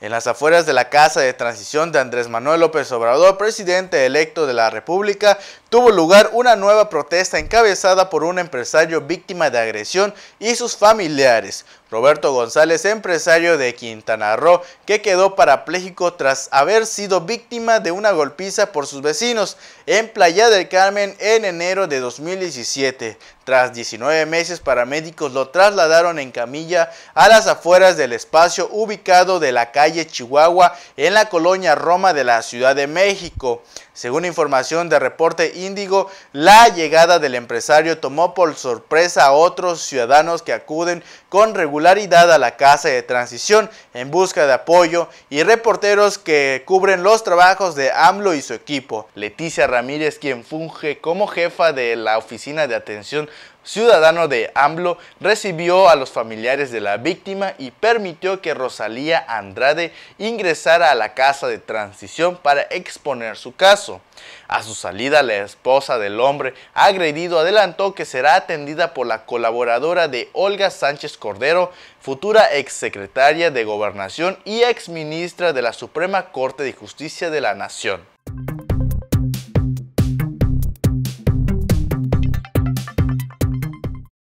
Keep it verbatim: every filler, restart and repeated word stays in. En las afueras de la Casa de Transición de Andrés Manuel López Obrador, presidente electo de la República, tuvo lugar una nueva protesta encabezada por un empresario víctima de agresión y sus familiares, Roberto González, empresario de Quintana Roo, que quedó parapléjico tras haber sido víctima de una golpiza por sus vecinos en Playa del Carmen en enero de dos mil diecisiete. Tras diecinueve meses, paramédicos lo trasladaron en camilla a las afueras del espacio ubicado de la calle Chihuahua en la colonia Roma de la Ciudad de México. Según información de Reporte Índigo, la llegada del empresario tomó por sorpresa a otros ciudadanos que acuden con regularidad a la Casa de Transición en busca de apoyo y reporteros que cubren los trabajos de AMLO y su equipo. Leticia Ramírez, quien funge como jefa de la Oficina de Atención Ciudadano de AMLO, recibió a los familiares de la víctima y permitió que Rosalía Andrade ingresara a la Casa de Transición para exponer su caso. A su salida, la esposa del hombre agredido adelantó que será atendida por la colaboradora de Olga Sánchez Cordero, futura exsecretaria de Gobernación y exministra de la Suprema Corte de Justicia de la Nación.